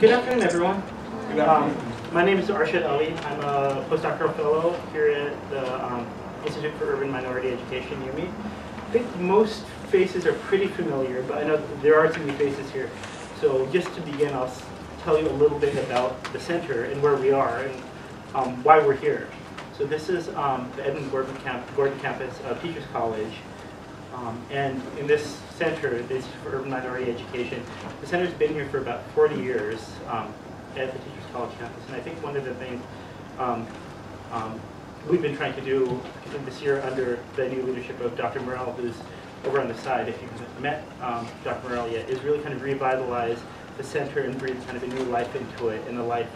Good afternoon, everyone. Good afternoon. My name is Arshad Ali. I'm a postdoctoral fellow here at the Institute for Urban Minority Education, IUME. I think most faces are pretty familiar, but I know there are some new faces here. So just to begin, I'll tell you a little bit about the center and where we are and why we're here. So this is the Edmund Gordon, Gordon campus of Teachers College. And in this center, this for urban minority education, the center's been here for about 40 years at the Teachers College campus. And I think one of the things we've been trying to do this year under the new leadership of Dr. Morrell, who's over on the side, if you haven't met Dr. Morrell yet, is really kind of revitalize the center and breathe kind of a new life into it, and a life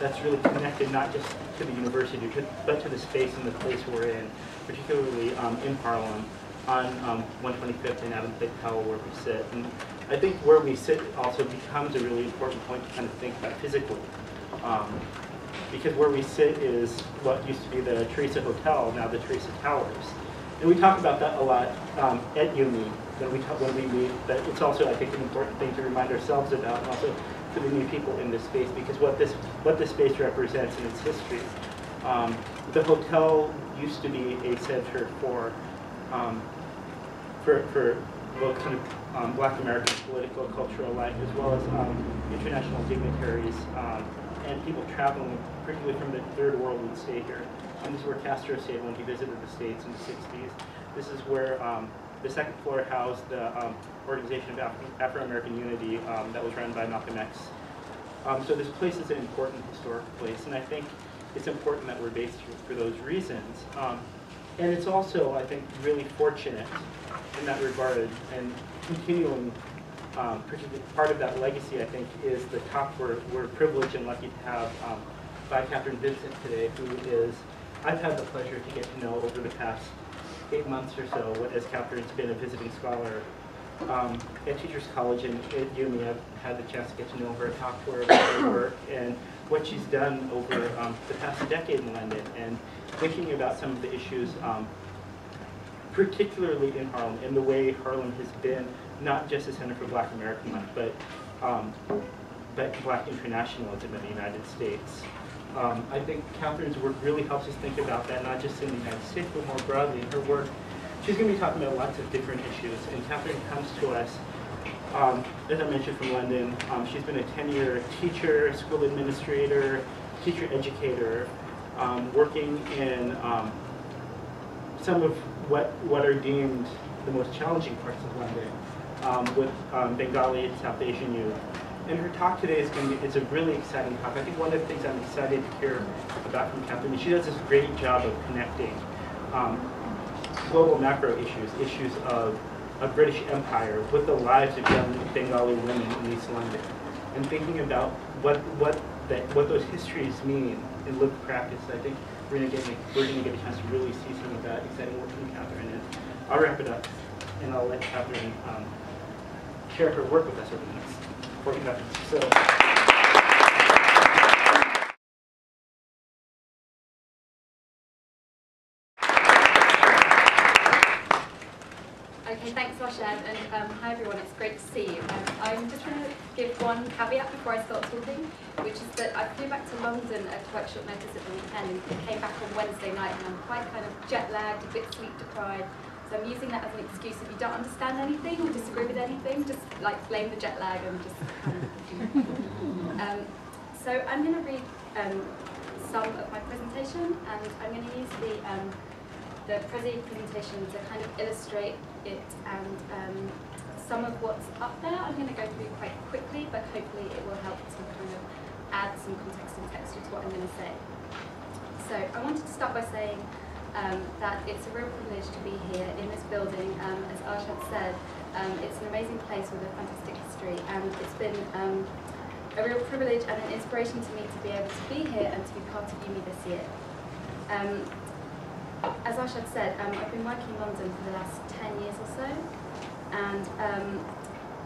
that's really connected not just to the university, but to the space and the place we're in, particularly in Harlem, on 125th and Adam Thick Tower where we sit. And I think where we sit also becomes a really important point to kind of think about physically. Because where we sit is what used to be the Teresa Hotel, now the Teresa Towers. And we talk about that a lot at IUME when we meet, but it's also, I think, an important thing to remind ourselves about, and also to the new people in this space, because what this space represents in its history. The hotel used to be a center for both kind of Black American political, cultural life, as well as international dignitaries and people traveling, particularly from the Third World, would stay here. And this is where Castro stayed when he visited the States in the 60s. This is where the second floor housed the Organization of Afro-American Unity that was run by Malcolm X. So this place is an important historic place, and I think it's important that we're based here for those reasons. And it's also, I think, really fortunate in that regard, and continuing part of that legacy, I think, is the talk we're privileged and lucky to have by Katharine Vincent today, who is, I've had the pleasure to get to know over the past 8 months or so, as Katharine's been a visiting scholar at Teachers College and at UME. I've had the chance to get to know her, talk to her about her work, and what she's done over the past decade in London, and thinking about some of the issues, particularly in Harlem, and the way Harlem has been not just a center for Black American life, but Black internationalism in the United States. I think Katharine's work really helps us think about that, not just in the United States, but more broadly in her work. She's going to be talking about lots of different issues, and Katharine comes to us, as I mentioned, from London. She's been a 10-year teacher, school administrator, teacher educator, working in some of what are deemed the most challenging parts of London with Bengali and South Asian youth. And her talk today is going to be, it's a really exciting talk. I think one of the things I'm excited to hear about from Katharine, she does this great job of connecting global macro issues, issues of a British empire with the lives of young Bengali women in East London, and thinking about what those histories mean in lived practice. I think we're going to get a chance to really see some of that exciting work from Katharine. And I'll wrap it up, and I'll let Katharine share her work with us over the next 40 minutes. So. Thanks, Arshad, and hi everyone, it's great to see you. I'm just going to give one caveat before I start talking, which is that I flew back to London at quite short notice at the weekend and came back on Wednesday night, and I'm quite kind of jet lagged, a bit sleep deprived, so I'm using that as an excuse. If you don't understand anything or disagree with anything, just like blame the jet lag and just kind of so I'm going to read some of my presentation, and I'm going to use the Prezi presentation to kind of illustrate it, and some of what's up there I'm going to go through quite quickly, but hopefully it will help to kind of add some context and texture to what I'm going to say. So I wanted to start by saying that it's a real privilege to be here in this building. As Arshad said, it's an amazing place with a fantastic history, and it's been a real privilege and an inspiration to me to be able to be here and to be part of UME this year. As Arshad said, I've been working in London for the last 10 years or so, and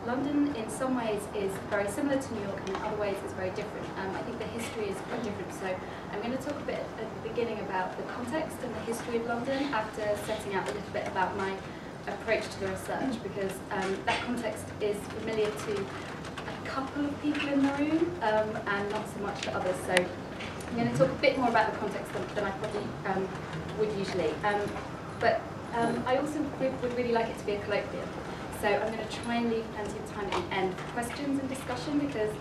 London in some ways is very similar to New York, and in other ways is very different. I think the history is quite different, so I'm going to talk a bit at the beginning about the context and the history of London after setting out a little bit about my approach to the research, because that context is familiar to couple of people in the room and not so much for others. So I'm going to talk a bit more about the context than I probably would usually. But I also would really like it to be a colloquium. So I'm going to try and leave plenty of time at the end for questions and discussion, because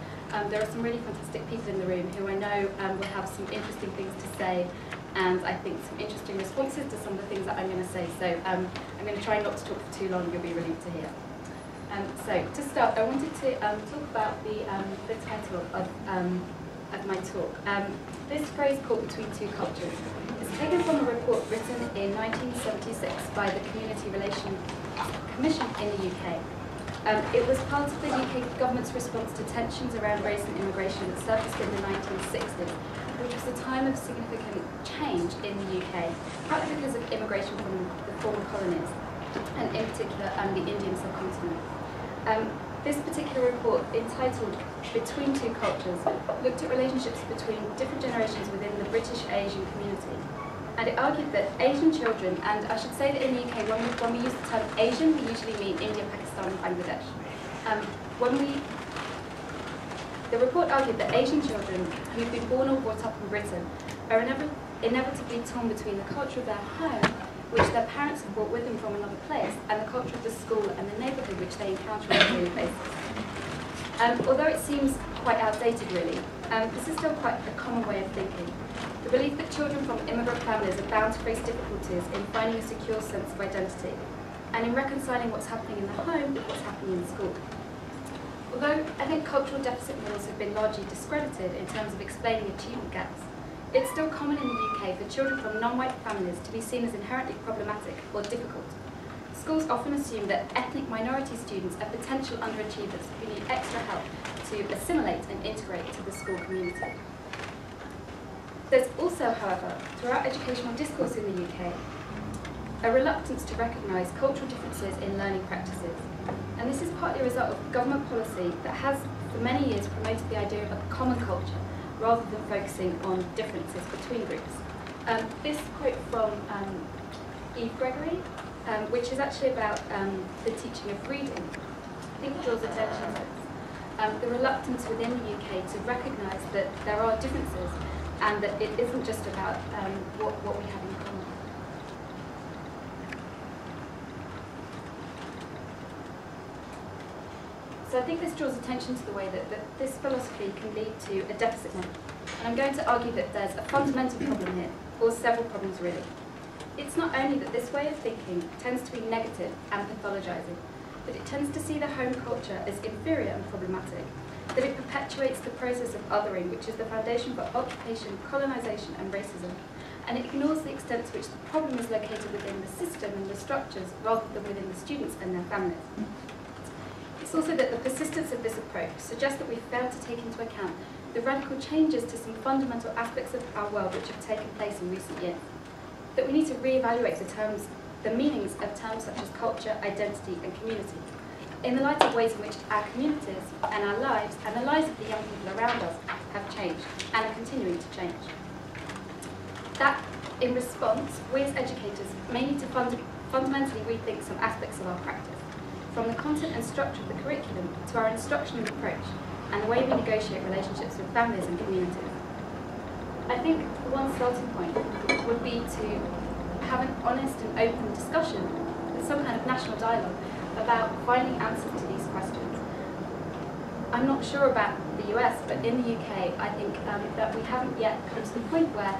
there are some really fantastic people in the room who I know will have some interesting things to say, and I think some interesting responses to some of the things that I'm going to say. So I'm going to try not to talk for too long. You'll be relieved to hear. So to start, I wanted to talk about the title of my talk. This phrase called Between Two Cultures is taken from a report written in 1976 by the Community Relations Commission in the UK. It was part of the UK government's response to tensions around race and immigration that surfaced in the 1960s, which was a time of significant change in the UK, partly because of immigration from the former colonies, and in particular the Indian subcontinent. This particular report, entitled Between Two Cultures, looked at relationships between different generations within the British Asian community. And it argued that Asian children, and I should say that in the UK, when we use the term Asian, we usually mean India, Pakistan, and Bangladesh. The report argued that Asian children who've been born or brought up in Britain are inevitably torn between the culture of their home, which their parents have brought with them from another place, and the culture of the school and the neighbourhood which they encounter on a daily basis. Although it seems quite outdated, really, this is still quite a common way of thinking. The belief that children from immigrant families are bound to face difficulties in finding a secure sense of identity, and in reconciling what's happening in the home with what's happening in school. Although I think cultural deficit models have been largely discredited in terms of explaining achievement gaps, it's still common in the UK for children from non-white families to be seen as inherently problematic or difficult. Schools often assume that ethnic minority students are potential underachievers who need extra help to assimilate and integrate to the school community. There's also, however, throughout educational discourse in the UK, a reluctance to recognise cultural differences in learning practices. And this is partly a result of government policy that has, for many years, promoted the idea of a common culture, rather than focusing on differences between groups. This quote from Eve Gregory, which is actually about the teaching of reading, I think draws attention to the reluctance within the UK to recognise that there are differences and that it isn't just about what we have in common. So I think this draws attention to the way that this philosophy can lead to a deficit model. And I'm going to argue that there's a fundamental problem here, or several problems really. It's not only that this way of thinking tends to be negative and pathologizing, but it tends to see the home culture as inferior and problematic, that it perpetuates the process of othering, which is the foundation for occupation, colonization, and racism, and it ignores the extent to which the problem is located within the system and the structures, rather than within the students and their families. It's also that the persistence of this approach suggests that we've failed to take into account the radical changes to some fundamental aspects of our world which have taken place in recent years. That we need to re-evaluate the meanings of terms such as culture, identity, and community, in the light of ways in which our communities and our lives and the lives of the young people around us have changed and are continuing to change. That, in response, we as educators may need to fundamentally rethink some aspects of our practice, from the content and structure of the curriculum to our instructional approach and the way we negotiate relationships with families and communities. I think one starting point would be to have an honest and open discussion and some kind of national dialogue about finding answers to these questions. I'm not sure about the US, but in the UK, I think that we haven't yet come to the point where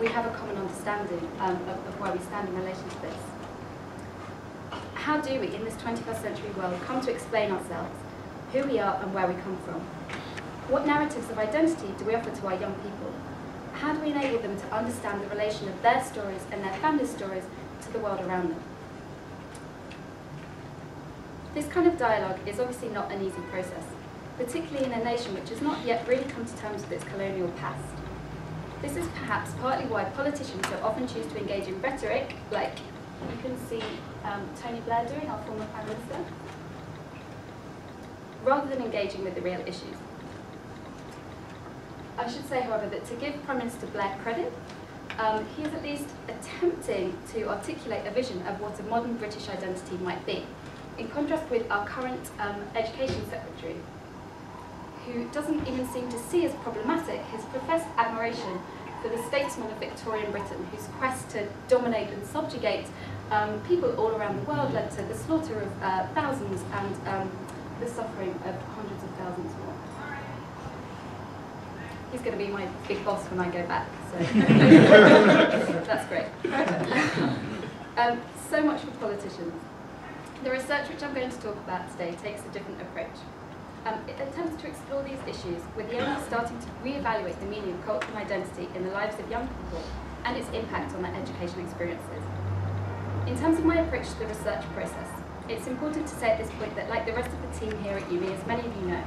we have a common understanding of where we stand in relation to this. How do we, in this 21st century world, come to explain ourselves, who we are and where we come from? What narratives of identity do we offer to our young people? How do we enable them to understand the relation of their stories and their family's stories to the world around them? This kind of dialogue is obviously not an easy process, particularly in a nation which has not yet really come to terms with its colonial past. This is perhaps partly why politicians so often choose to engage in rhetoric, like you can see Tony Blair doing, our former Prime Minister, rather than engaging with the real issues. I should say, however, that to give Prime Minister Blair credit, he is at least attempting to articulate a vision of what a modern British identity might be, in contrast with our current Education Secretary, who doesn't even seem to see as problematic his professed admiration for the statesmen of Victorian Britain whose quest to dominate and subjugate people all around the world led to the slaughter of thousands and the suffering of hundreds of thousands more. He's going to be my big boss when I go back, so that's great. So much for politicians. The research which I'm going to talk about today takes a different approach. It attempts to explore these issues with the aim of starting to re-evaluate the meaning of culture and identity in the lives of young people and its impact on their educational experiences. In terms of my approach to the research process, it's important to say at this point that, like the rest of the team here at UME, as many of you know,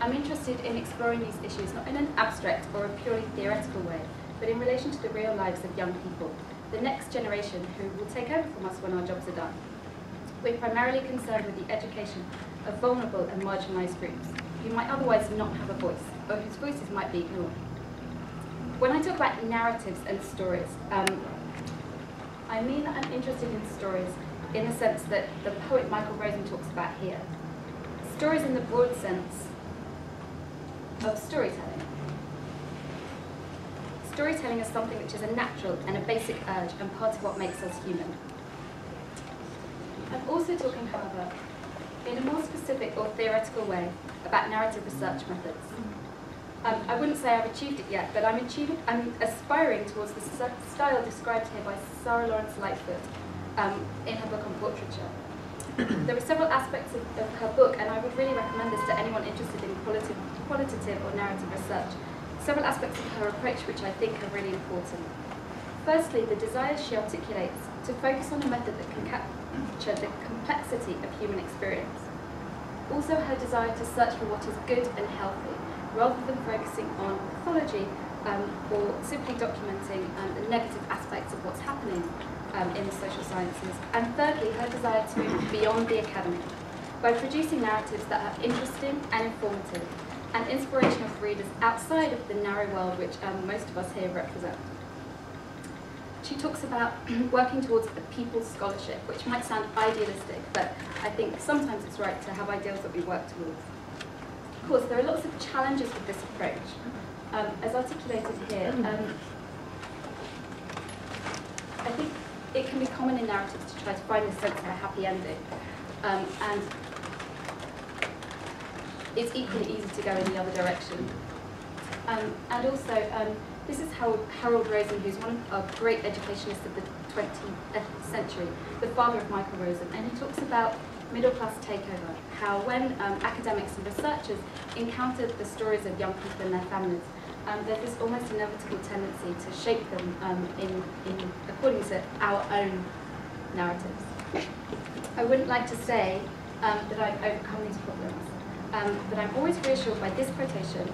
I'm interested in exploring these issues not in an abstract or a purely theoretical way, but in relation to the real lives of young people, the next generation who will take over from us when our jobs are done. We're primarily concerned with the education of vulnerable and marginalised groups, who might otherwise not have a voice, or whose voices might be ignored. When I talk about narratives and stories, I mean that I'm interested in stories in the sense that the poet Michael Rosen talks about here. Stories in the broad sense of storytelling. Storytelling is something which is a natural and a basic urge and part of what makes us human. I'm also talking, however, in a more specific or theoretical way about narrative research methods. I wouldn't say I've achieved it yet, but I'm aspiring towards the style described here by Sarah Lawrence Lightfoot in her book on portraiture. There are several aspects of her book, and I would really recommend this to anyone interested in qualitative or narrative research. Several aspects of her approach which I think are really important. Firstly, the desire she articulates to focus on a method that can capture the complexity of human experience. Also, her desire to search for what is good and healthy, rather than focusing on pathology or simply documenting the negative aspects of what's happening in the social sciences. And thirdly, her desire to move beyond the academy by producing narratives that are interesting and informative, and inspirational for readers outside of the narrow world which most of us here represent. She talks about working towards a people's scholarship, which might sound idealistic, but I think sometimes it's right to have ideals that we work towards. Of course, there are lots of challenges with this approach, as articulated here. I think it can be common in narratives to try to find a sense of a happy ending, and it's equally easy to go in the other direction. And also, this is how Harold Rosen, who's one of our great educationists of the 20th century, the father of Michael Rosen, and he talks about middle-class takeover, how when academics and researchers encountered the stories of young people and their families, there's this almost inevitable tendency to shape them in according to our own narratives. I wouldn't like to say that I've overcome these problems, but I'm always reassured by this quotation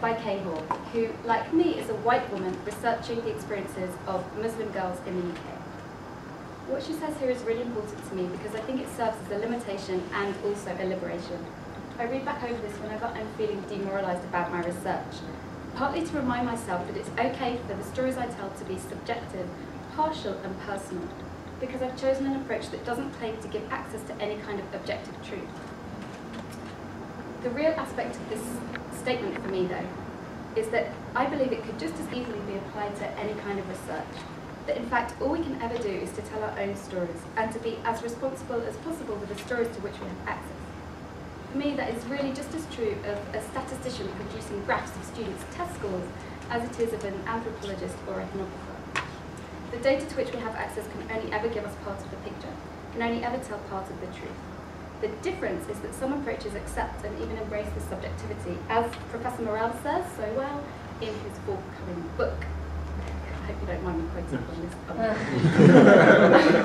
by Kay Hall, who, like me, is a white woman researching the experiences of Muslim girls in the UK. What she says here is really important to me because I think it serves as a limitation and also a liberation. I read back over this whenever I'm feeling demoralised about my research, partly to remind myself that it's okay for the stories I tell to be subjective, partial and personal, because I've chosen an approach that doesn't claim to give access to any kind of objective truth. The real aspect of this statement for me, though, is that I believe it could just as easily be applied to any kind of research. That in fact, all we can ever do is to tell our own stories and to be as responsible as possible with the stories to which we have access. For me, that is really just as true of a statistician producing graphs of students' test scores as it is of an anthropologist or ethnographer. The data to which we have access can only ever give us part of the picture, can only ever tell part of the truth. The difference is that some approaches accept and even embrace this subjectivity, as Professor Morrell says so well in his forthcoming book. I hope you don't mind me quoting from this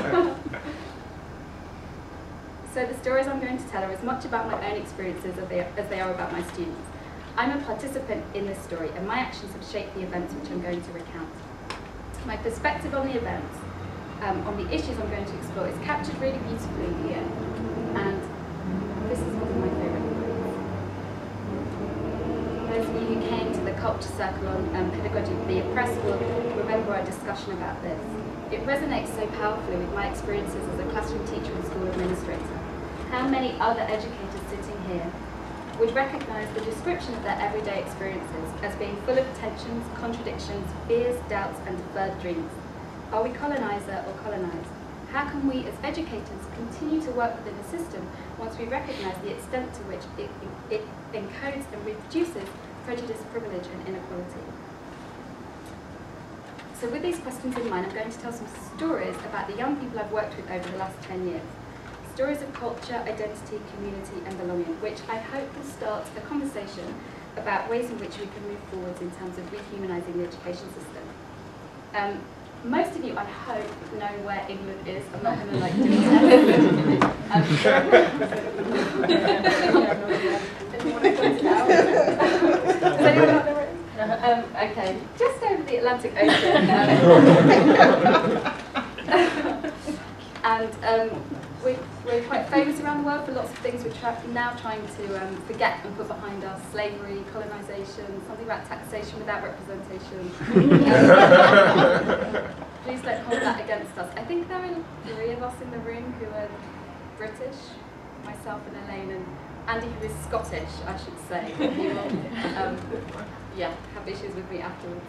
book. So the stories I'm going to tell are as much about my own experiences as they are about my students. I'm a participant in this story, and my actions have shaped the events which I'm going to recount. My perspective on the events, on the issues I'm going to explore, is captured really beautifully here. And this is one of my favourite points. Those of you who came to the culture circle on pedagogy of the oppressed will remember our discussion about this. It resonates so powerfully with my experiences as a classroom teacher and school administrator. How many other educators sitting here would recognise the description of their everyday experiences as being full of tensions, contradictions, fears, doubts and deferred dreams. Are we coloniser or colonised? How can we as educators continue to work within the system once we recognise the extent to which it encodes and reproduces prejudice, privilege and inequality? So with these questions in mind, I'm going to tell some stories about the young people I've worked with over the last 10 years. Stories of culture, identity, community and belonging, which I hope will start a conversation about ways in which we can move forward in terms of rehumanising the education system. Most of you, I hope, know where England is. I'm not going to like do it. Okay, just over the Atlantic Ocean. And we're quite famous around the world for lots of things we're now trying to forget and put behind us. Slavery, colonisation, something about taxation without representation. Please don't hold that against us. I think there are 3 of us in the room who are British, myself and Elaine, and Andy, who is Scottish, I should say. Yeah, have issues with me afterwards.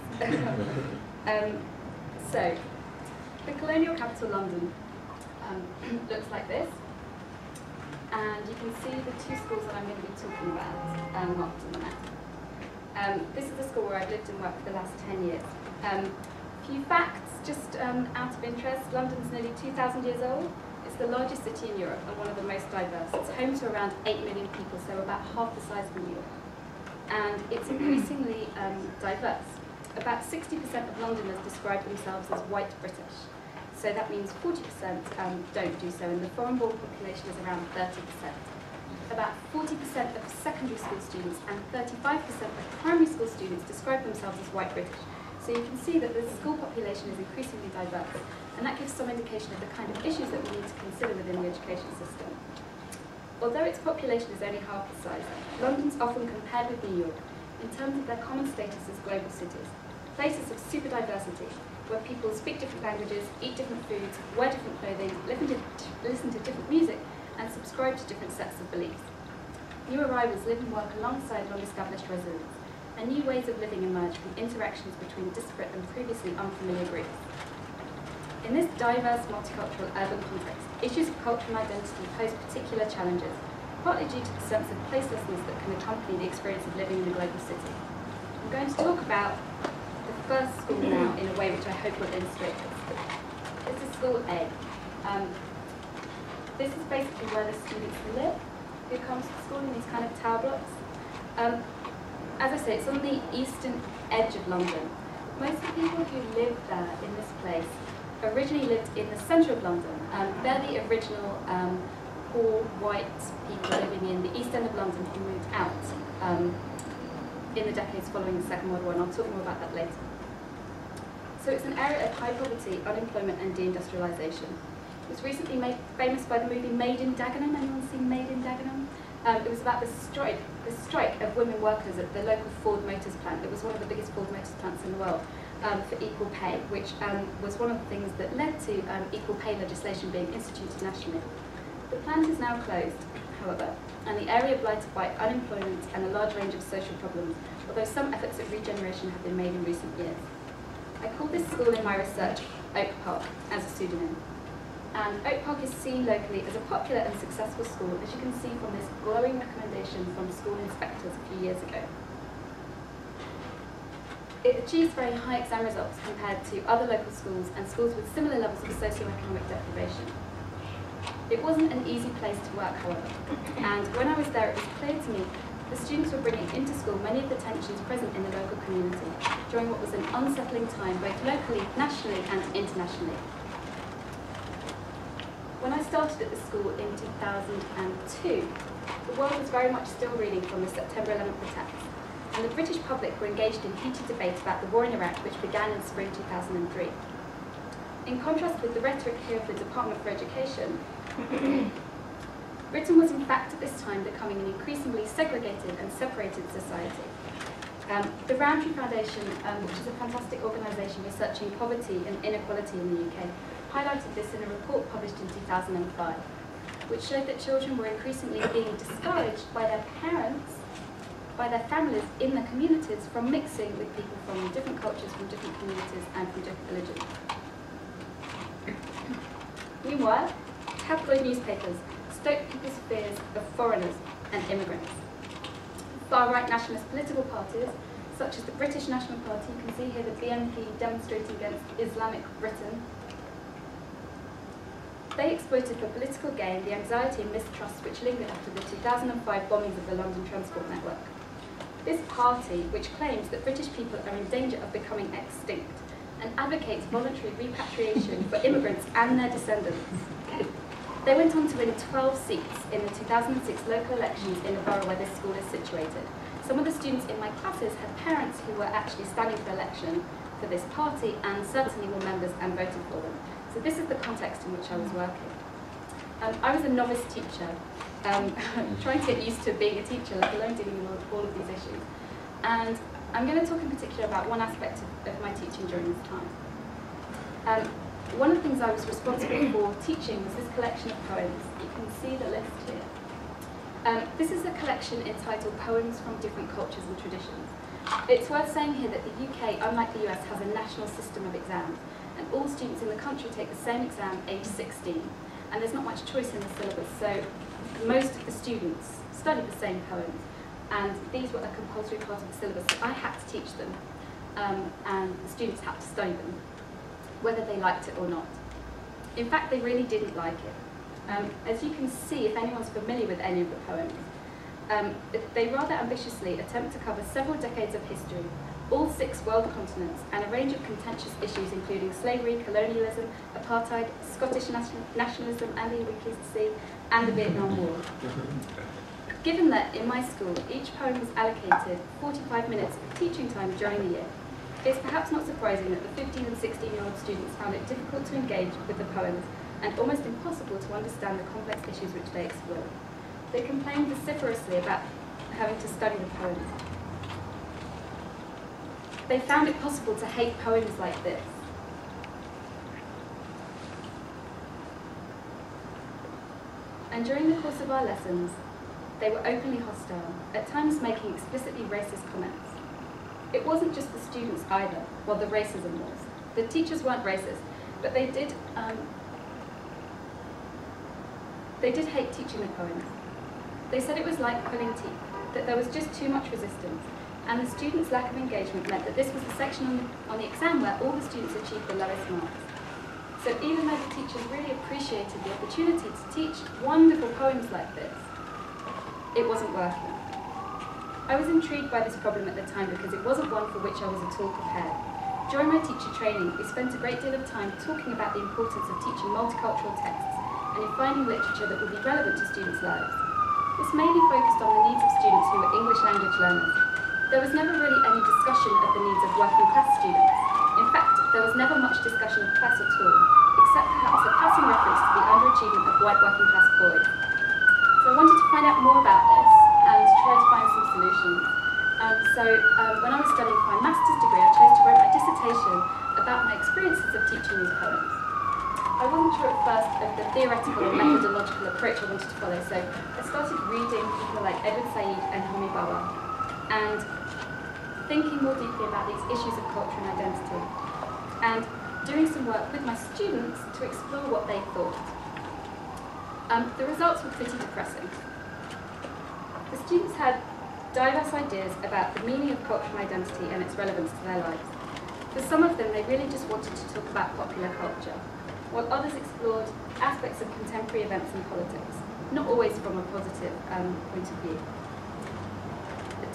So, the colonial capital, London, looks like this, and you can see the 2 schools that I'm going to be talking about marked on the map. This is the school where I've lived and worked for the last 10 years. A few facts, just out of interest, London's nearly 2,000 years old. It's the largest city in Europe and one of the most diverse. It's home to around 8 million people, so about half the size of New York. And it's increasingly diverse. About 60% of Londoners describe themselves as white British. So that means 40% don't do so, and the foreign-born population is around 30%. About 40% of secondary school students and 35% of primary school students describe themselves as white British. So you can see that the school population is increasingly diverse, and that gives some indication of the kind of issues that we need to consider within the education system. Although its population is only half the size, London's often compared with New York in terms of their common status as global cities, places of super diversity, where people speak different languages, eat different foods, wear different clothing, listen to different music, and subscribe to different sets of beliefs. New arrivals live and work alongside long-established residents, and new ways of living emerge from interactions between disparate and previously unfamiliar groups. In this diverse, multicultural urban context, issues of culture and identity pose particular challenges, partly due to the sense of placelessness that can accompany the experience of living in a global city. I'm going to talk about first school now in a way which I hope will illustrate this. This is School A. This is basically where the students live who come to school in these kind of tower blocks. As I say, it's on the eastern edge of London. Most of the people who live there in this place originally lived in the centre of London. They're the original poor white people living in the east end of London who moved out in the decades following the Second World War, and I'll talk more about that later. So it's an area of high poverty, unemployment and deindustrialisation. It was recently made famous by the movie Made in Dagenham. Anyone seen Made in Dagenham? It was about the strike of women workers at the local Ford Motors plant. It was one of the biggest Ford Motors plants in the world for equal pay, which was one of the things that led to equal pay legislation being instituted nationally. The plant is now closed, however, and the area blighted by unemployment and a large range of social problems, although some efforts at regeneration have been made in recent years. I call this school in my research Oak Park as a pseudonym. And Oak Park is seen locally as a popular and successful school, as you can see from this glowing recommendation from school inspectors a few years ago. It achieves very high exam results compared to other local schools and schools with similar levels of socioeconomic deprivation. It wasn't an easy place to work, however, and when I was there it was clear to me the students were bringing into school many of the tensions present in the local community during what was an unsettling time both locally, nationally and internationally. When I started at the school in 2002, the world was very much still reeling from the September 11th attacks, and the British public were engaged in heated debate about the war in Iraq, which began in spring 2003. In contrast with the rhetoric here of the Department for Education, Britain was in fact at this time becoming an increasingly segregated and separated society. The Roundtree Foundation, which is a fantastic organisation researching poverty and inequality in the UK, highlighted this in a report published in 2005. which showed that children were increasingly being discouraged by their parents, by their families in their communities, from mixing with people from different cultures, from different communities, and from different religions. Meanwhile, tabloid newspapers stoked people's fears of foreigners and immigrants. Far-right nationalist political parties, such as the British National Party, you can see here the BNP demonstrating against Islamic Britain, they exploited for political gain the anxiety and mistrust which lingered after the 2005 bombings of the London Transport Network. This party, which claims that British people are in danger of becoming extinct, and advocates voluntary repatriation for immigrants and their descendants. They went on to win 12 seats in the 2006 local elections in the borough where this school is situated. Some of the students in my classes had parents who were actually standing for election for this party and certainly were members and voted for them. So this is the context in which I was working. I was a novice teacher, trying to get used to being a teacher, let alone dealing with all of these issues. And I'm going to talk in particular about one aspect of my teaching during this time. One of the things I was responsible for teaching was this collection of poems. You can see the list here. This is a collection entitled Poems from Different Cultures and Traditions. It's worth saying here that the UK, unlike the US, has a national system of exams, and all students in the country take the same exam age 16, and there's not much choice in the syllabus, so most of the students study the same poems, and these were a compulsory part of the syllabus, so I had to teach them, and the students had to study them, whether they liked it or not. In fact, they really didn't like it. As you can see, if anyone's familiar with any of the poems, they rather ambitiously attempt to cover several decades of history, all 6 world continents, and a range of contentious issues including slavery, colonialism, apartheid, Scottish nationalism, and here we're pleased to see, and the Vietnam War. Given that, in my school, each poem was allocated 45 minutes of teaching time during the year, it's perhaps not surprising that the 15- and 16-year-old students found it difficult to engage with the poems and almost impossible to understand the complex issues which they explored. They complained vociferously about having to study the poems. They found it possible to hate poems like this. And during the course of our lessons, they were openly hostile, at times making explicitly racist comments. It wasn't just the students either, while the racism was. The teachers weren't racist, but they did hate teaching the poems. They said it was like pulling teeth, that there was just too much resistance, and the students' lack of engagement meant that this was the section on the exam where all the students achieved the lowest marks. So even though the teachers really appreciated the opportunity to teach wonderful poems like this, it wasn't working. I was intrigued by this problem at the time because it wasn't one for which I was at all prepared. During my teacher training, we spent a great deal of time talking about the importance of teaching multicultural texts and in finding literature that would be relevant to students' lives. This mainly focused on the needs of students who were English language learners. There was never really any discussion of the needs of working class students. In fact, there was never much discussion of class at all, except perhaps a passing reference to the underachievement of white working class boys. So I wanted to find out more about this and to try to find some solutions. When I was studying for my master's degree, I chose to write my dissertation about my experiences of teaching these poems. I wasn't sure at first of the theoretical and methodological approach I wanted to follow, so I started reading people like Edward Said and Homi Bhabha, and thinking more deeply about these issues of culture and identity, and doing some work with my students to explore what they thought. The results were pretty depressing. The students had diverse ideas about the meaning of cultural identity and its relevance to their lives. For some of them, they really just wanted to talk about popular culture, while others explored aspects of contemporary events and politics, not always from a positive point of view.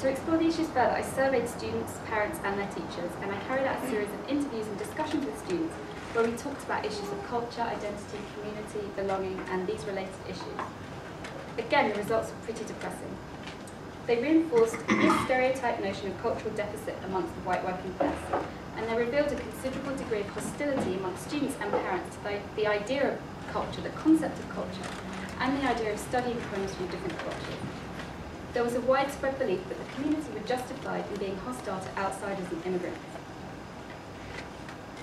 To explore the issues further, I surveyed students, parents and their teachers, and I carried out a series of interviews and discussions with students where we talked about issues of culture, identity, community, belonging and these related issues. Again, the results were pretty depressing. They reinforced this stereotype notion of cultural deficit amongst the white working class, and they revealed a considerable degree of hostility amongst students and parents to the idea of culture, the concept of culture, and the idea of studying poems from different cultures. There was a widespread belief that the community were justified in being hostile to outsiders and immigrants.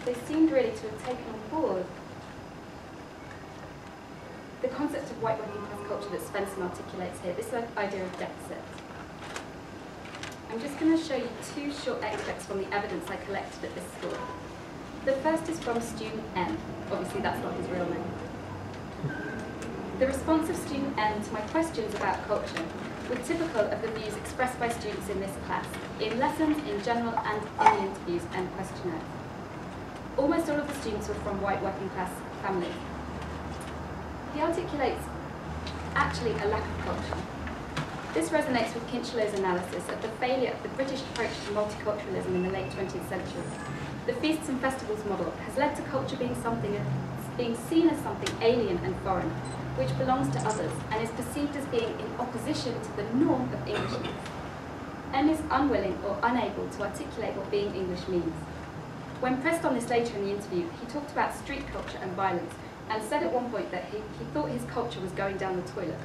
They seemed really to have taken on board the concept of white working class culture that Svensson articulates here, this idea of deficit. I'm just going to show you two short extracts from the evidence I collected at this school. The first is from student N. Obviously that's not his real name. The response of student N to my questions about culture were typical of the views expressed by students in this class, in lessons, in general, and in the interviews and questionnaires. Almost all of the students were from white working class families. He articulates actually a lack of culture. This resonates with Kinchelow's analysis of the failure of the British approach to multiculturalism in the late 20th century. The feasts and festivals model has led to culture being seen as something alien and foreign, which belongs to others and is perceived as being in opposition to the norm of Englishness. N is unwilling or unable to articulate what being English means. When pressed on this later in the interview, he talked about street culture and violence, and said at one point that he thought his culture was going down the toilet.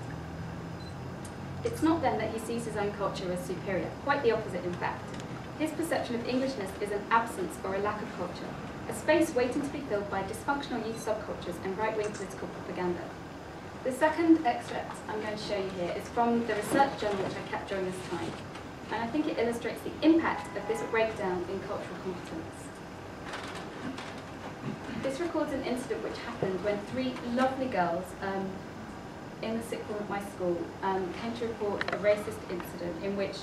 It's not then that he sees his own culture as superior, quite the opposite in fact. His perception of Englishness is an absence or a lack of culture, a space waiting to be filled by dysfunctional youth subcultures and right-wing political propaganda. The second extract I'm going to show you here is from the research journal which I kept during this time, and I think it illustrates the impact of this breakdown in cultural competence. This records an incident which happened when three lovely girls in the sixth form at my school came to report a racist incident in which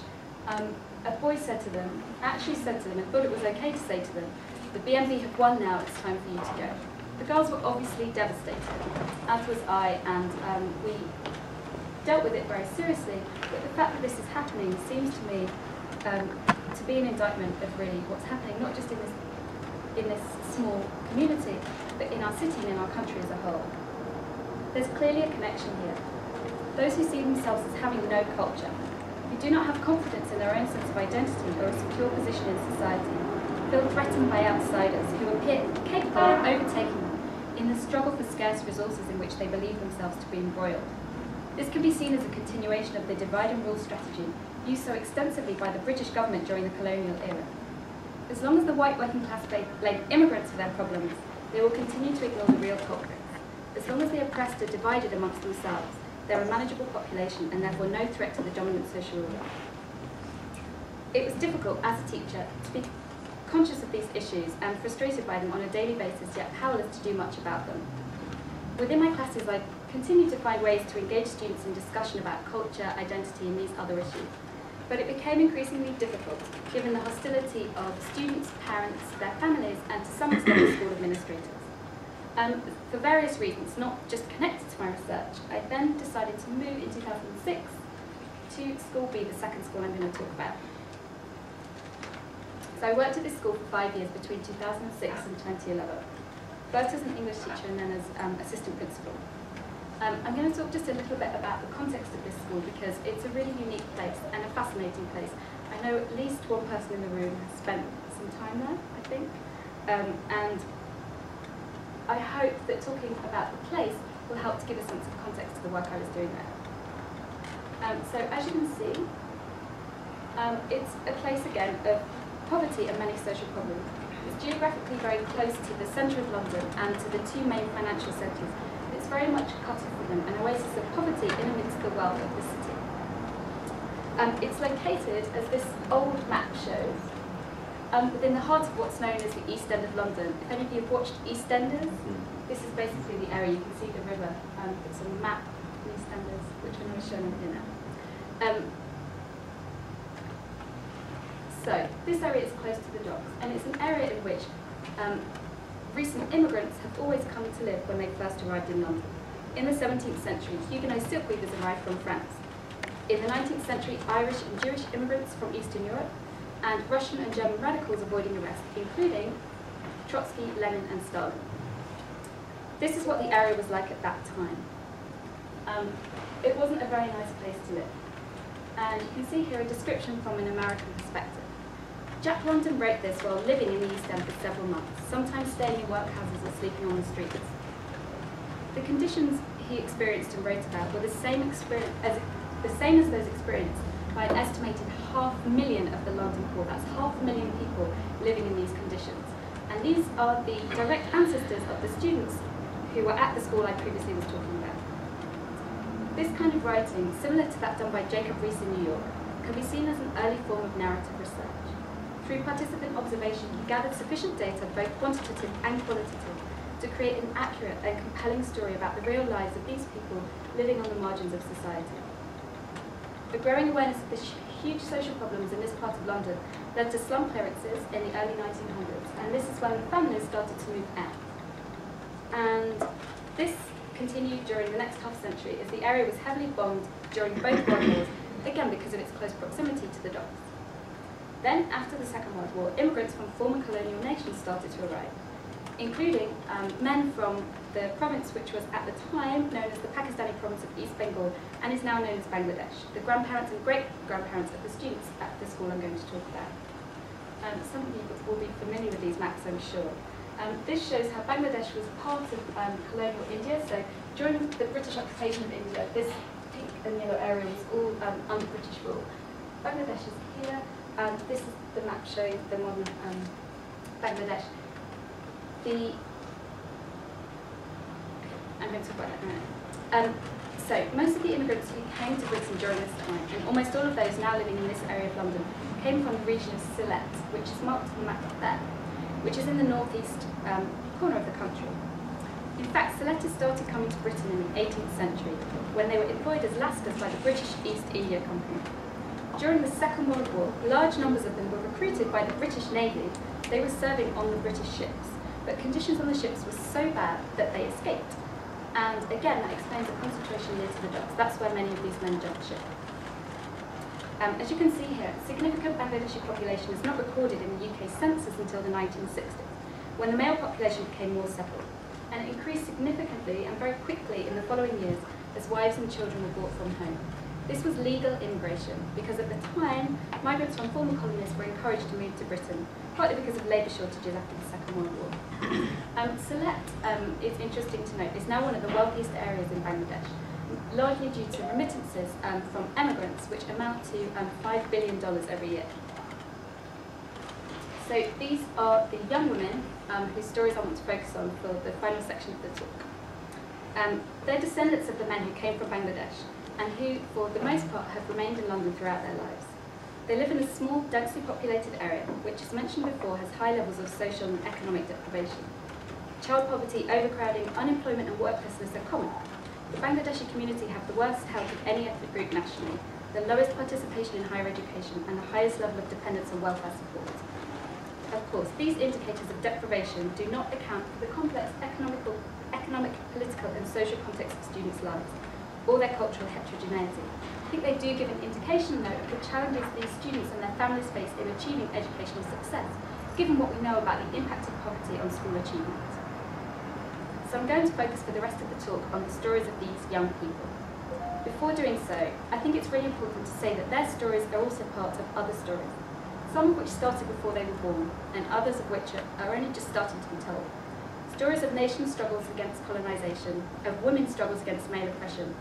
a boy said to them, and thought it was okay to say to them, "The BNB have won now, it's time for you to go." The girls were obviously devastated, as was I, and we dealt with it very seriously, but the fact that this is happening seems to me to be an indictment of really what's happening, not just in this small community, but in our city and in our country as a whole. There's clearly a connection here. Those who see themselves as having no culture, who do not have confidence in their own sense of identity or a secure position in society, feel threatened by outsiders who appear capable of overtaking them in the struggle for scarce resources in which they believe themselves to be embroiled. This can be seen as a continuation of the divide and rule strategy used so extensively by the British government during the colonial era. As long as the white working class blame immigrants for their problems, they will continue to ignore the real culprits. As long as the oppressed are divided amongst themselves, they're a manageable population and therefore no threat to the dominant social order. It was difficult as a teacher to be conscious of these issues and frustrated by them on a daily basis, yet powerless to do much about them. Within my classes, I continued to find ways to engage students in discussion about culture, identity, and these other issues. But it became increasingly difficult, given the hostility of students, parents, their families, and to some extent the school administrators. For various reasons, not just connected to my research, I then decided to move in 2006 to School B, the second school I'm going to talk about. So I worked at this school for 5 years between 2006 and 2011, first as an English teacher and then as assistant principal. I'm going to talk just a little bit about the context of this school because it's a really unique place and a fascinating place. I know at least one person in the room has spent some time there, I think. And I hope that talking about the place will help to give a sense of context to the work I was doing there. So as you can see, it's a place again of poverty and many social problems. It's geographically very close to the centre of London and to the two main financial centres. Very much cut off from them, an oasis of poverty in amidst the wealth of the city. It's located, as this old map shows, within the heart of what's known as the East End of London. If any of you have watched EastEnders, this is basically the area. You can see the river. It's a map of EastEnders, which I'm not showing over here now. So, this area is close to the docks, and it's an area in which recent immigrants have always come to live when they first arrived in London. In the 17th century, Huguenot silk weavers arrived from France. In the 19th century, Irish and Jewish immigrants from Eastern Europe, and Russian and German radicals avoiding arrest, including Trotsky, Lenin, and Stalin. This is what the area was like at that time. It wasn't a very nice place to live. And you can see here a description from an American perspective. Jack London wrote this while living in the East End for several months, sometimes staying in workhouses or sleeping on the streets. The conditions he experienced and wrote about were the same as those experienced by an estimated 500,000 of the London poor. That's 500,000 people living in these conditions. And these are the direct ancestors of the students who were at the school I previously was talking about. This kind of writing, similar to that done by Jacob Riis in New York, can be seen as an early form of narrative research. Through participant observation, he gathered sufficient data, both quantitative and qualitative, to create an accurate and compelling story about the real lives of these people living on the margins of society. The growing awareness of the huge social problems in this part of London led to slum clearances in the early 1900s, and this is when families started to move out. And this continued during the next half century, as the area was heavily bombed during both World Wars, again because of its close proximity to the docks. Then, after the Second World War, immigrants from former colonial nations started to arrive, including men from the province which was at the time known as the Pakistani province of East Bengal and is now known as Bangladesh, the grandparents and great-grandparents of the students at the school I'm going to talk about. Some of you will be familiar with these maps, I'm sure. This shows how Bangladesh was part of colonial India, so during the British occupation of India, this pink and yellow area was all under British rule. Bangladesh is here, and this is the map showing the modern Bangladesh. I'm going to talk about that in a minute. So, most of the immigrants who came to Britain during this time, and almost all of those now living in this area of London, came from the region of Sylhet, which is marked on the map up there, which is in the northeast corner of the country. In fact, Sylheters started coming to Britain in the 18th century, when they were employed as lascars by the British East India Company. During the Second World War, large numbers of them were recruited by the British Navy. They were serving on the British ships, but conditions on the ships were so bad that they escaped. And again, that explains the concentration near to the docks. That's where many of these men jumped ship. As you can see here, significant Bangladeshi population is not recorded in the UK census until the 1960s, when the male population became more settled, and it increased significantly and very quickly in the following years as wives and children were brought from home. This was legal immigration, because at the time, migrants from former colonies were encouraged to move to Britain, partly because of labour shortages after the Second World War. Sylhet, it's interesting to note, is now one of the wealthiest areas in Bangladesh, largely due to remittances from emigrants, which amount to $5 billion every year. So these are the young women whose stories I want to focus on for the final section of the talk. They're descendants of the men who came from Bangladesh, and who, for the most part, have remained in London throughout their lives. They live in a small, densely populated area, which, as mentioned before, has high levels of social and economic deprivation. Child poverty, overcrowding, unemployment and worklessness are common. The Bangladeshi community have the worst health of any ethnic group nationally, the lowest participation in higher education, and the highest level of dependence on welfare support. Of course, these indicators of deprivation do not account for the complex economic, political and social context of students' lives, or their cultural heterogeneity. I think they do give an indication, though, of the challenges these students and their families face in achieving educational success, given what we know about the impact of poverty on school achievement. So I'm going to focus for the rest of the talk on the stories of these young people. Before doing so, I think it's really important to say that their stories are also part of other stories, some of which started before they were born, and others of which are only just starting to be told. Stories of nation struggles against colonisation, of women's struggles against male oppression,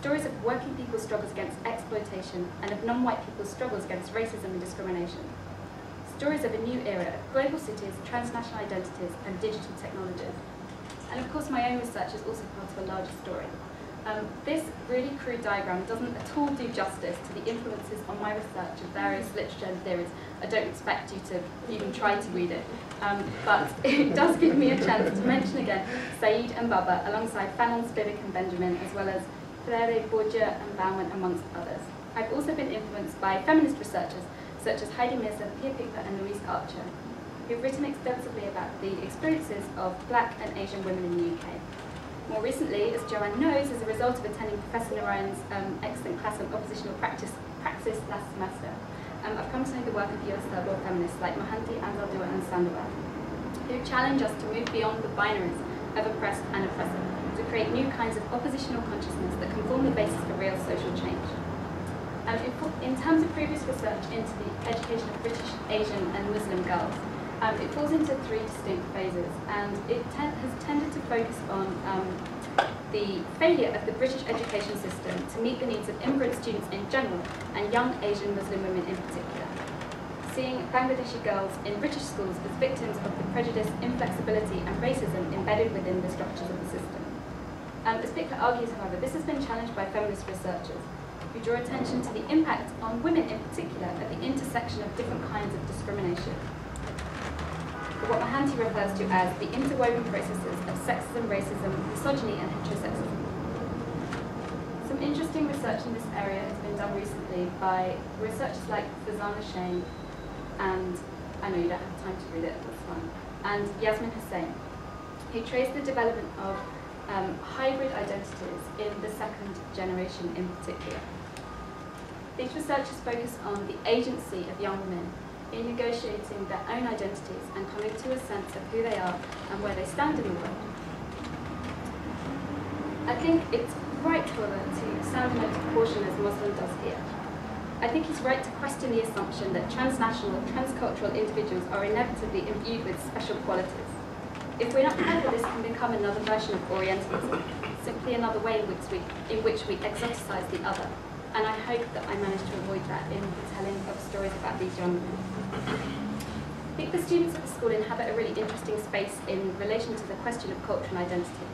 stories of working people's struggles against exploitation, and of non-white people's struggles against racism and discrimination. Stories of a new era of global cities, transnational identities, and digital technologies. And of course, my own research is also part of a larger story. This really crude diagram doesn't at all do justice to the influences on my research of various literature and theories. I don't expect you to even try to read it, but it does give me a chance to mention again Said and Bhabha, alongside Fanon, Spivak and Benjamin, as well as Freire, Bourdieu and Bauman, amongst others. I've also been influenced by feminist researchers such as Heidi Meerson, Pia Piper and Louise Archer, who've written extensively about the experiences of black and Asian women in the UK. More recently, as Joanne knows, as a result of attending Professor Narayan's excellent class on oppositional practice last semester, I've come to know the work of US third world feminists like Mohanty, Anzaldúa and Sandoval, who challenge us to move beyond the binaries of oppressed and oppressive, to create new kinds of oppositional consciousness that can form the basis for real social change. In terms of previous research into the education of British, Asian and Muslim girls, it falls into three distinct phases, and it has tended to focus on the failure of the British education system to meet the needs of immigrant students in general and young Asian Muslim women in particular, seeing Bangladeshi girls in British schools as victims of the prejudice, inflexibility and racism embedded within the structures of the system. As Bickler argues, however, this has been challenged by feminist researchers, who draw attention to the impact on women in particular at the intersection of different kinds of discrimination. What Mahanti refers to as the interwoven processes of sexism, racism, misogyny, and heterosexism. Some interesting research in this area has been done recently by researchers like Fazana Shane and, I know you don't have time to read it, that's fine, and Yasmin Hussain, who traced the development of hybrid identities in the second generation in particular. These researchers focus on the agency of young women in negotiating their own identities and coming to a sense of who they are and where they stand in the world. I think it's right for them to sound a note of caution as Muslim does here. I think it's right to question the assumption that transnational or transcultural individuals are inevitably imbued with special qualities. If we're not careful, this can become another version of Orientalism, simply another way in which we exoticize the other. And I hope that I managed to avoid that in the telling of stories about these young women. I think the students at the school inhabit a really interesting space in relation to the question of culture and identity,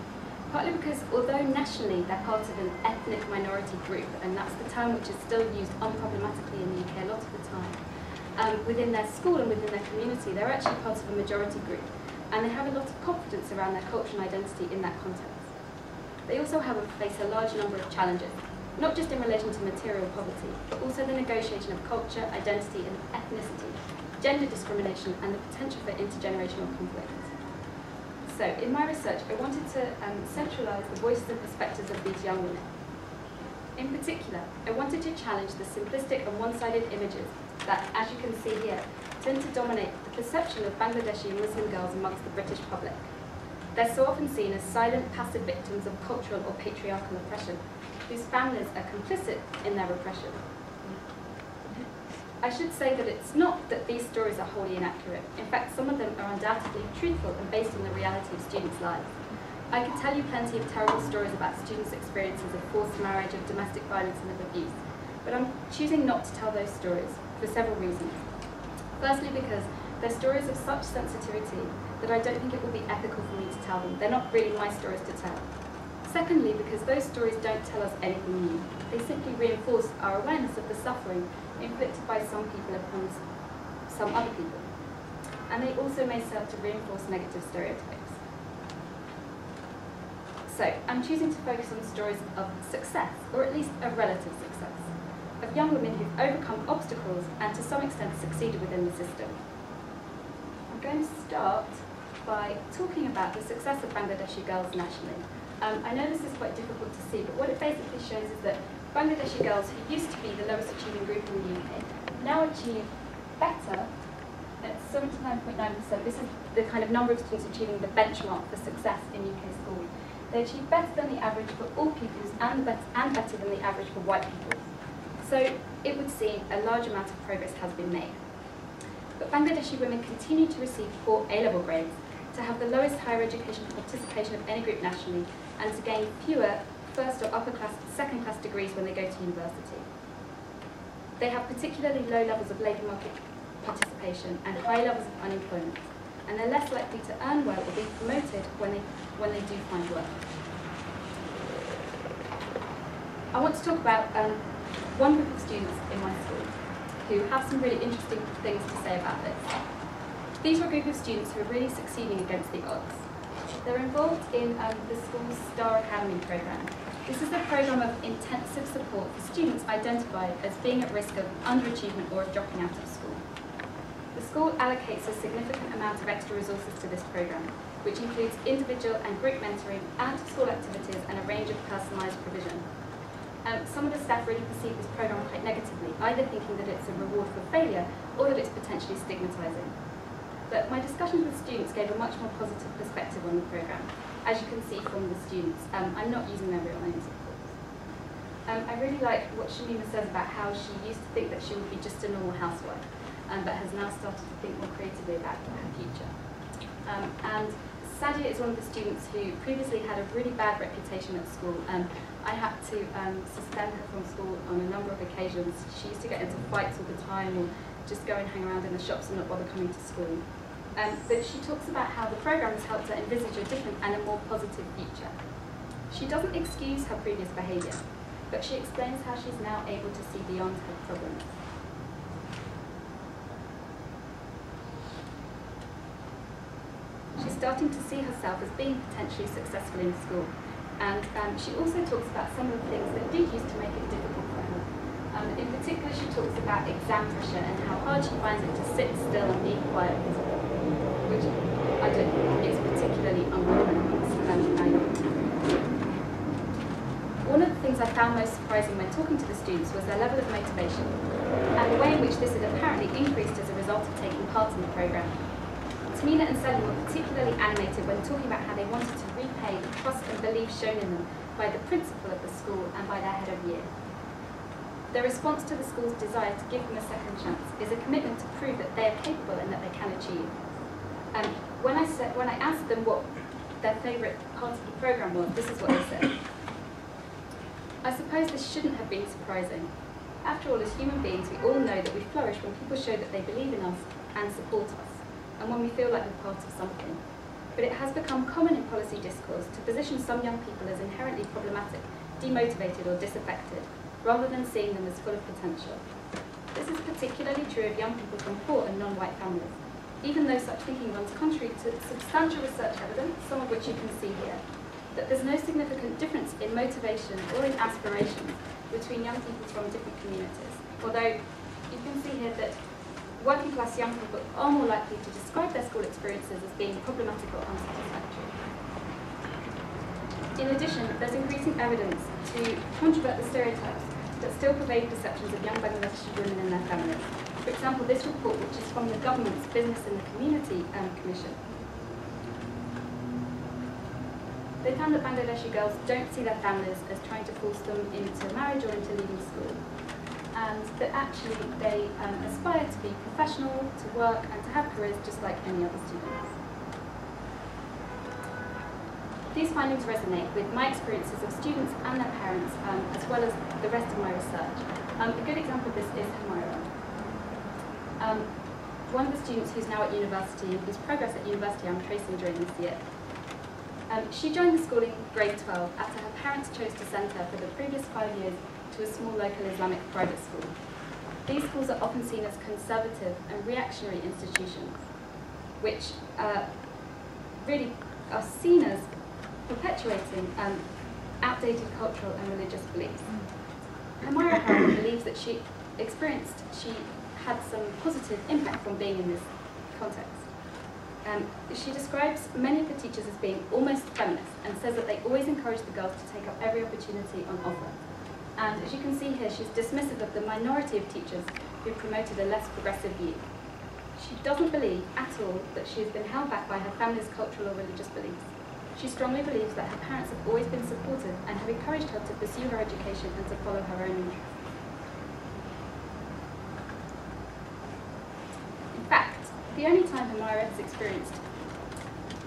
partly because although nationally they're part of an ethnic minority group, and that's the term which is still used unproblematically in the UK a lot of the time, within their school and within their community they're actually part of a majority group, and they have a lot of confidence around their culture and identity in that context. They also face a large number of challenges, not just in relation to material poverty, but also the negotiation of culture, identity and ethnicity, gender discrimination and the potential for intergenerational conflict. So, in my research, I wanted to centralise the voices and perspectives of these young women. In particular, I wanted to challenge the simplistic and one-sided images that, as you can see here, tend to dominate the perception of Bangladeshi Muslim girls amongst the British public. They're so often seen as silent, passive victims of cultural or patriarchal oppression, whose families are complicit in their repression. I should say that it's not that these stories are wholly inaccurate. In fact, some of them are undoubtedly truthful and based on the reality of students' lives. I could tell you plenty of terrible stories about students' experiences of forced marriage, of domestic violence and of abuse, but I'm choosing not to tell those stories for several reasons. Firstly, because they're stories of such sensitivity that I don't think it will be ethical for me to tell them. They're not really my stories to tell. Secondly, because those stories don't tell us anything new. They simply reinforce our awareness of the suffering inflicted by some people upon some other people. And they also may serve to reinforce negative stereotypes. So, I'm choosing to focus on stories of success, or at least of relative success, of young women who've overcome obstacles and to some extent succeeded within the system. I'm going to start by talking about the success of Bangladeshi girls nationally. I know this is quite difficult to see, but what it basically shows is that Bangladeshi girls, who used to be the lowest achieving group in the UK, now achieve better at 79.9%. This is the kind of number of students achieving the benchmark for success in UK schools. They achieve better than the average for all pupils and better than the average for white pupils. So it would seem a large amount of progress has been made. But Bangladeshi women continue to receive poor A-level grades, to have the lowest higher education participation of any group nationally, and to gain fewer first or upper class, second class degrees when they go to university. They have particularly low levels of labour market participation and high levels of unemployment, and they're less likely to earn well or be promoted when they do find work. I want to talk about one group of students in my school who have some really interesting things to say about this. These were a group of students who are really succeeding against the odds. They're involved in the school's Star Academy programme. This is a programme of intensive support for students identified as being at risk of underachievement or of dropping out of school. The school allocates a significant amount of extra resources to this programme, which includes individual and group mentoring, out-of-school activities and a range of personalised provision. Some of the staff really perceive this programme quite negatively, either thinking that it's a reward for failure or that it's potentially stigmatising. But my discussion with students gave a much more positive perspective on the programme, as you can see from the students. I'm not using their real names, of course. I really like what Shamima says about how she used to think that she would be just a normal housewife, but has now started to think more creatively about her future. And Sadia is one of the students who previously had a really bad reputation at school. I had to suspend her from school on a number of occasions. She used to get into fights all the time, or just go and hang around in the shops and not bother coming to school. But she talks about how the programme has helped her envisage a different and a more positive future. She doesn't excuse her previous behaviour, but she explains how she's now able to see beyond her problems. She's starting to see herself as being potentially successful in school, and she also talks about some of the things that did used to make it difficult for her. In particular, she talks about exam pressure and how hard she finds it to sit still and be quiet, which I don't think is particularly uncommon amongst men. One of the things I found most surprising when talking to the students was their level of motivation and the way in which this had apparently increased as a result of taking part in the programme. Tamina and Selim were particularly animated when talking about how they wanted to repay the trust and belief shown in them by the principal of the school and by their head of year. Their response to the school's desire to give them a second chance is a commitment to prove that they are capable and that they can achieve. When I asked them what their favourite part of the programme was, this is what they said. I suppose this shouldn't have been surprising. After all, as human beings, we all know that we flourish when people show that they believe in us and support us, and when we feel like we're part of something. But it has become common in policy discourse to position some young people as inherently problematic, demotivated or disaffected, rather than seeing them as full of potential. This is particularly true of young people from poor and non-white families, even though such thinking runs contrary to substantial research evidence, some of which you can see here, that there's no significant difference in motivation or in aspirations between young people from different communities. Although you can see here that working class young people are more likely to describe their school experiences as being problematic or unsatisfactory. In addition, there's increasing evidence to controvert the stereotypes that still pervade perceptions of young Bangladeshi women and their families. For example, this report, which is from the government's Business and the Community Commission, they found that Bangladeshi girls don't see their families as trying to force them into marriage or into leaving school, and that actually they aspire to be professional, to work and to have careers just like any other students. These findings resonate with my experiences of students and their parents, as well as the rest of my research. A good example of this is Kamara. One of the students who's now at university, whose progress at university I'm tracing during this year. She joined the school in grade 12 after her parents chose to send her for the previous 5 years to a small local Islamic private school. These schools are often seen as conservative and reactionary institutions, which really are seen as perpetuating outdated cultural and religious beliefs. Kamara, however, believes that she had some positive impact from being in this context. She describes many of the teachers as being almost feminist and says that they always encourage the girls to take up every opportunity on offer. And as you can see here, she's dismissive of the minority of teachers who promoted a less progressive view. She doesn't believe at all that she has been held back by her family's cultural or religious beliefs. She strongly believes that her parents have always been supportive and have encouraged her to pursue her education and to follow her own interests. The only time Kamara has experienced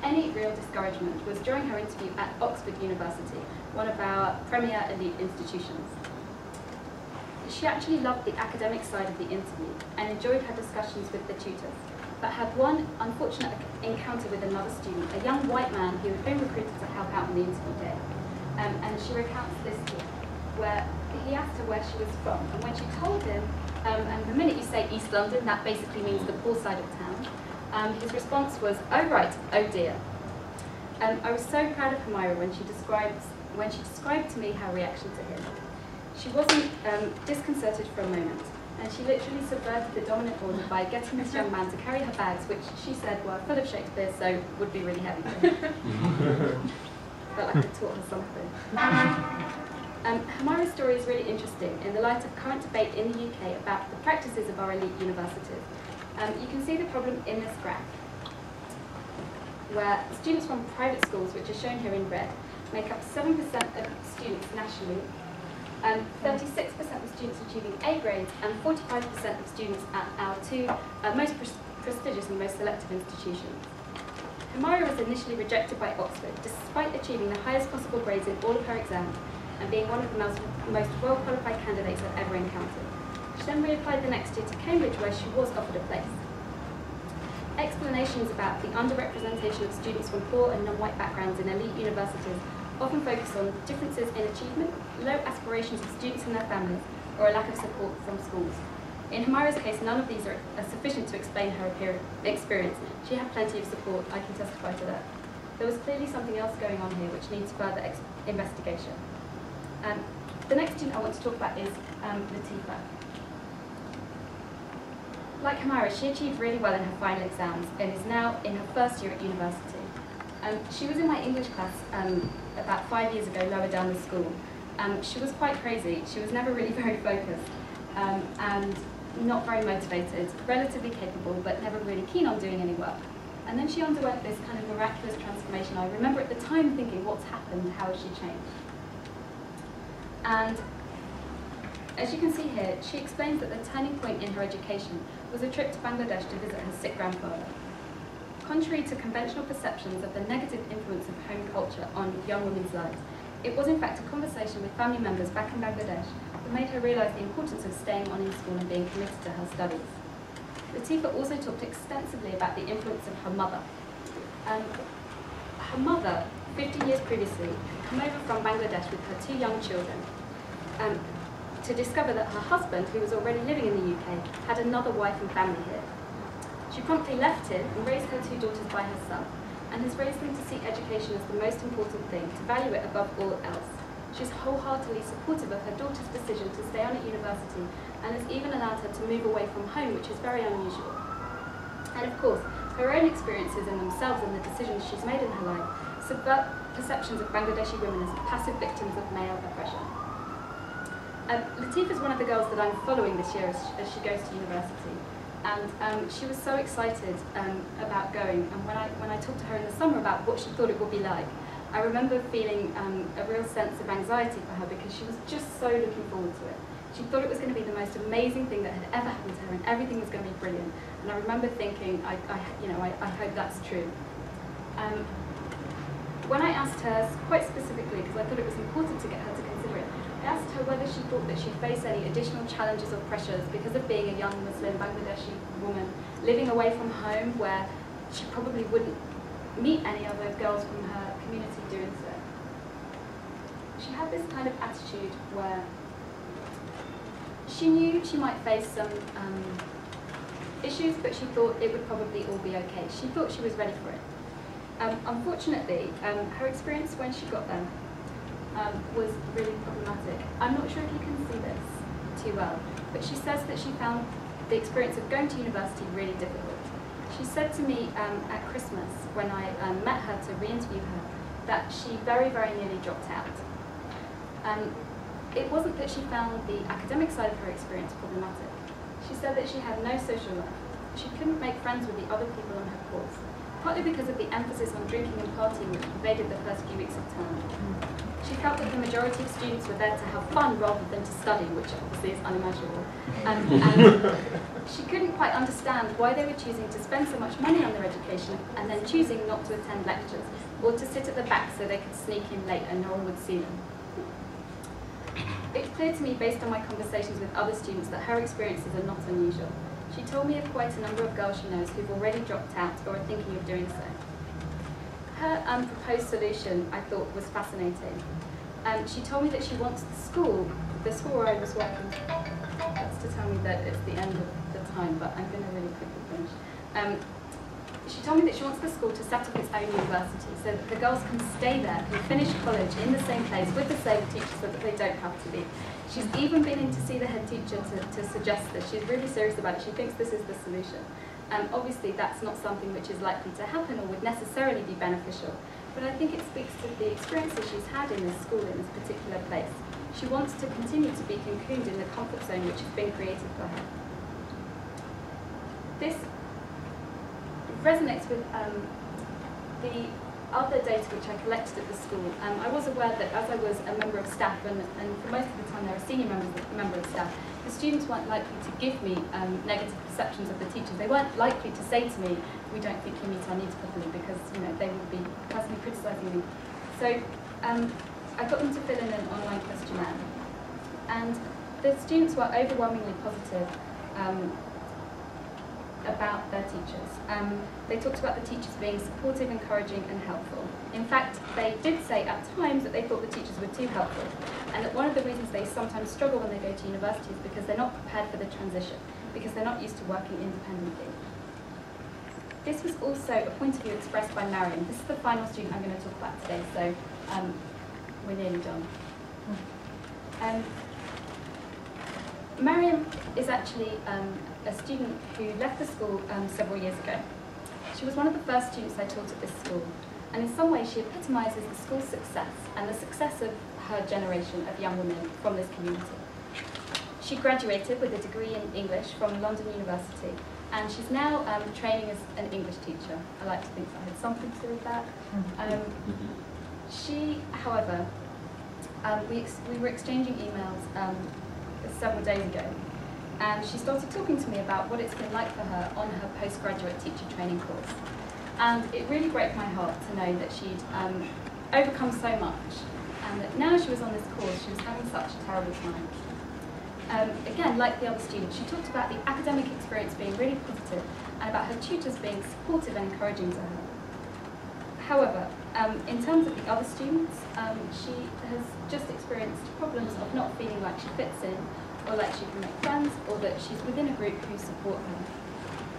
any real discouragement was during her interview at Oxford University, one of our premier elite institutions. She actually loved the academic side of the interview and enjoyed her discussions with the tutors, but had one unfortunate encounter with another student, a young white man who had been recruited to help out on the interview day. And she recounts this here, where he asked her where she was from, and when she told him, and the minute you say East London, that basically means the poor side of town. His response was, "Oh right, oh dear." I was so proud of Kamara when she described to me her reaction to him. She wasn't disconcerted for a moment, and she literally subverted the dominant order by getting this young man to carry her bags, which she said were full of Shakespeare, so would be really heavy. Felt like I taught her something. Kamara's story is really interesting in the light of current debate in the UK about the practices of our elite universities. You can see the problem in this graph, where students from private schools, which are shown here in red, make up 7% of students nationally, 36% of students achieving A grades, and 45% of students at our two most prestigious and most selective institutions. Kamara was initially rejected by Oxford, despite achieving the highest possible grades in all of her exams, and being one of the most well-qualified candidates I've ever encountered. She then reapplied the next year to Cambridge, where she was offered a place. Explanations about the underrepresentation of students from poor and non-white backgrounds in elite universities often focused on differences in achievement, low aspirations of students and their families, or a lack of support from schools. In Hamara's case, none of these are sufficient to explain her experience. She had plenty of support, I can testify to that. There was clearly something else going on here which needs further investigation. The next student I want to talk about is Latifa. Like Kamara, she achieved really well in her final exams and is now in her first year at university. She was in my English class about 5 years ago, lower down the school. She was quite crazy. She was never really very focused and not very motivated, relatively capable, but never really keen on doing any work. And then she underwent this kind of miraculous transformation. I remember at the time thinking, what's happened? How has she changed? And as you can see here, she explains that the turning point in her education was a trip to Bangladesh to visit her sick grandfather. Contrary to conventional perceptions of the negative influence of home culture on young women's lives, it was in fact a conversation with family members back in Bangladesh that made her realise the importance of staying on in school and being committed to her studies. Latifa also talked extensively about the influence of her mother. Her mother, 50 years previously, had come over from Bangladesh with her 2 young children. To discover that her husband, who was already living in the UK, had another wife and family here. She promptly left him and raised her 2 daughters by herself, and has raised them to see education as the most important thing, to value it above all else. She's wholeheartedly supportive of her daughter's decision to stay on at university, and has even allowed her to move away from home, which is very unusual. And of course, her own experiences in themselves and the decisions she's made in her life subvert perceptions of Bangladeshi women as passive victims of male oppression. Latifa is one of the girls that I'm following this year as she goes to university, and she was so excited about going, and when I talked to her in the summer about what she thought it would be like, I remember feeling a real sense of anxiety for her because she was just so looking forward to it. She thought it was going to be the most amazing thing that had ever happened to her and everything was going to be brilliant, and I remember thinking, I hope that's true. When I asked her quite specifically, because I thought it was important to get her to consider it, I asked her whether she thought that she'd face any additional challenges or pressures because of being a young Muslim Bangladeshi woman living away from home, where she probably wouldn't meet any other girls from her community doing so. She had this kind of attitude where she knew she might face some issues, but she thought it would probably all be okay. She thought she was ready for it. Unfortunately, her experience when she got there was really problematic. I'm not sure if you can see this too well, but she says that she found the experience of going to university really difficult. She said to me at Christmas, when I met her to re-interview her, that she very, very nearly dropped out. It wasn't that she found the academic side of her experience problematic. She said that she had no social life. She couldn't make friends with the other people on her course, partly because of the emphasis on drinking and partying which pervaded the first few weeks of term. She felt that the majority of students were there to have fun rather than to study, which obviously is unimaginable. And she couldn't quite understand why they were choosing to spend so much money on their education and then choosing not to attend lectures or to sit at the back so they could sneak in late and no one would see them. It's clear to me, based on my conversations with other students, that her experiences are not unusual. She told me of quite a number of girls she knows who've already dropped out or are thinking of doing so. Her proposed solution, I thought, was fascinating. She told me that she wants the school where I was working. That's to tell me that it's the end of the time, but I'm going to really quickly finish. She told me that she wants the school to set up its own university so that the girls can stay there and finish college in the same place with the same teacher so that they don't have to leave. She's even been in to see the head teacher to suggest this. She's really serious about it. She thinks this is the solution. Obviously, that's not something which is likely to happen or would necessarily be beneficial, but I think it speaks to the experiences she's had in this school, in this particular place. She wants to continue to be cocooned in the comfort zone which has been created for her. This resonates with the other data which I collected at the school. I was aware that as I was a member of staff, and for most of the time they were senior member of staff, the students weren't likely to give me negative perceptions of the teachers. They weren't likely to say to me, we don't think you meet our needs properly, because they would be personally criticising me. So I got them to fill in an online questionnaire. And the students were overwhelmingly positive about their teachers. They talked about the teachers being supportive, encouraging and helpful. In fact, they did say at times that they thought the teachers were too helpful, and that one of the reasons they sometimes struggle when they go to university is because they're not prepared for the transition, because they're not used to working independently. This was also a point of view expressed by Marion. This is the final student I'm going to talk about today, so we're nearly done. Marion is actually a student who left the school several years ago. She was one of the first students I taught at this school, and in some ways she epitomises the school's success and the success of her generation of young women from this community. She graduated with a degree in English from London University, and she's now training as an English teacher. I like to think that I had something to do with that. She, however, we were exchanging emails several days ago, and she started talking to me about what it's been like for her on her postgraduate teacher training course. And it really broke my heart to know that she'd overcome so much, and that now she was on this course, she was having such a terrible time. Again, like the other students, she talked about the academic experience being really positive, and about her tutors being supportive and encouraging to her. However, in terms of the other students, she has just experienced problems of not feeling like she fits in, or like she can make friends, or that she's within a group who support her.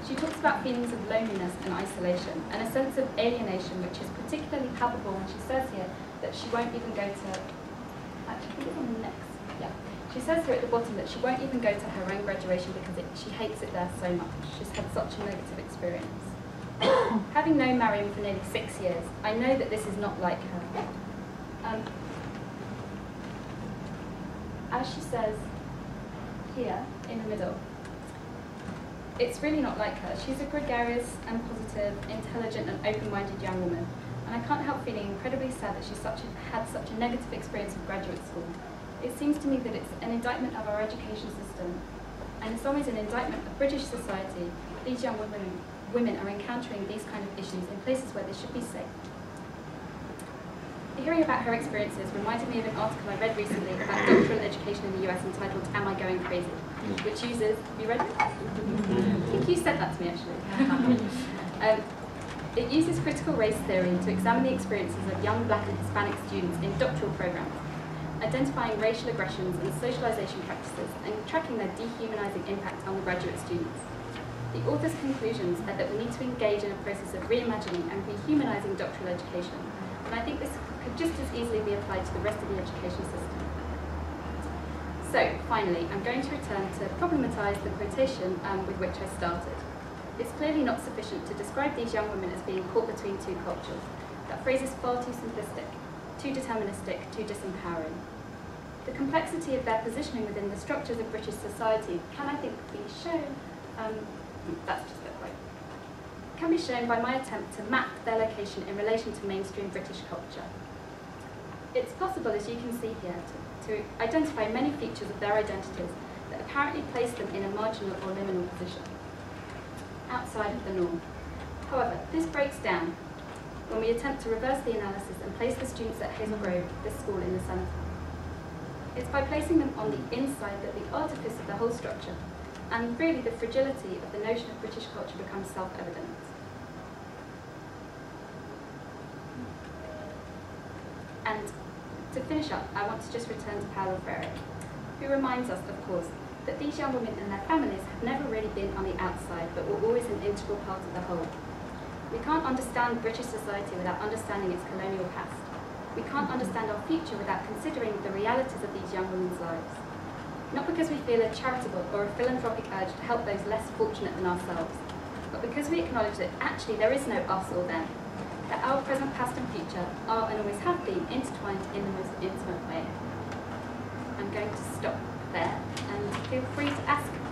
She talks about feelings of loneliness and isolation, and a sense of alienation, which is particularly palpable when she says here that she won't even go to... Actually, I think it's on the next. Yeah. She says here at the bottom that she won't even go to her own graduation because she hates it there so much. She's had such a negative experience. Having known Marion for nearly 6 years, I know that this is not like her. As she says here, in the middle, it's really not like her. She's a gregarious and positive, intelligent and open-minded young woman, and I can't help feeling incredibly sad that she's had such a negative experience with graduate school. It seems to me that it's an indictment of our education system, and in some ways an indictment of British society. These young women are encountering these kind of issues in places where they should be safe. Hearing about her experiences reminded me of an article I read recently about doctoral education in the US entitled "Am I Going Crazy?", which uses, you read it? I think you sent that to me actually. It uses critical race theory to examine the experiences of young black and Hispanic students in doctoral programs, identifying racial aggressions and socialization practices, and tracking their dehumanizing impact on the graduate students. The author's conclusions are that we need to engage in a process of reimagining and rehumanizing doctoral education, and I think this could just as easily be applied to the rest of the education system. So, finally, I'm going to return to problematize the quotation with which I started. It's clearly not sufficient to describe these young women as being caught between two cultures. That phrase is far too simplistic, too deterministic, too disempowering. The complexity of their positioning within the structures of British society can, I think, be shown. That's just the point. Can be shown by my attempt to map their location in relation to mainstream British culture. It's possible, as you can see here, to identify many features of their identities that apparently place them in a marginal or liminal position, outside of the norm. However, this breaks down when we attempt to reverse the analysis and place the students at Hazel Grove, this school in the centre. It's by placing them on the inside that the artifice of the whole structure, and really the fragility of the notion of British culture, becomes self-evident. And to finish up, I want to just return to Paulo Freire, who reminds us, of course, that these young women and their families have never really been on the outside, but were always an integral part of the whole. We can't understand British society without understanding its colonial past. We can't understand our future without considering the realities of these young women's lives. Not because we feel a charitable or a philanthropic urge to help those less fortunate than ourselves, but because we acknowledge that actually there is no us or them, that our present, past and future are and always have been intertwined in the most intimate way. I'm going to stop there, and feel free to ask